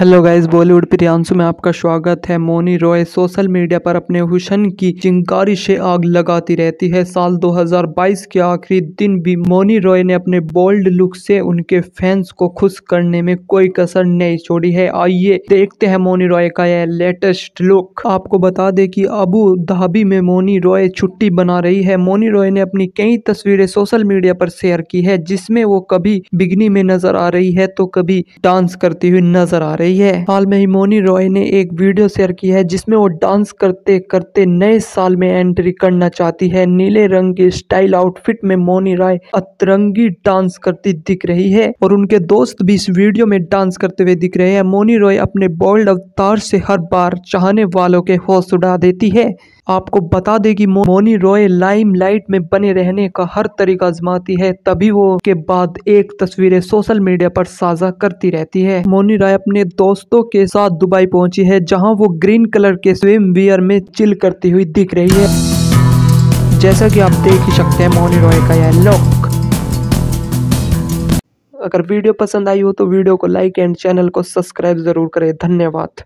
Hello guys, Bollywood Priyanshu में आपका स्वागत है। मौनी रॉय सोशल मीडिया पर अपने हुस्न की चिंगारी से आग लगाती रहती है। साल 2022 के आखिरी दिन भी मौनी रॉय ने अपने बोल्ड लुक से उनके फैंस को खुश करने में कोई कसर नहीं छोड़ी है। आइए देखते हैं मौनी रॉय का यह लेटेस्ट लुक। आपको बता दें कि अबू धाबी में मौनी रॉय छुट्टी बना रही है। मौनी रॉय ने अपनी कई तस्वीरें सोशल मीडिया पर शेयर की है, जिसमें वो कभी बिगनी में नजर आ रही है तो कभी डांस करती हुई नजर आ रही है। हाल में ही मौनी रॉय ने एक वीडियो शेयर की है, जिसमें वो डांस करते करते नए साल में एंट्री करना चाहती है। नीले रंग के स्टाइल आउटफिट में मौनी रॉय अतरंगी डांस करती दिख रही है और उनके दोस्त भी इस वीडियो में डांस करते हुए दिख रहे हैं। मौनी रॉय अपने बोल्ड अवतार से हर बार चाहने वालों के होश उड़ा देती है। आपको बता दें कि मौनी रॉय लाइमलाइट में बने रहने का हर तरीका आजमाती है, तभी वो के बाद एक तस्वीरें सोशल मीडिया पर साझा करती रहती है। मौनी रॉय अपने दोस्तों के साथ दुबई पहुंची है, जहां वो ग्रीन कलर के स्विम वियर में चिल करती हुई दिख रही है। जैसा कि आप देख ही सकते हैं मौनी रॉय का यह लुक। अगर वीडियो पसंद आई हो तो वीडियो को लाइक एंड चैनल को सब्सक्राइब जरूर करें। धन्यवाद।